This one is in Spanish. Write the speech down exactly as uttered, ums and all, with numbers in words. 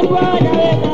Paguana.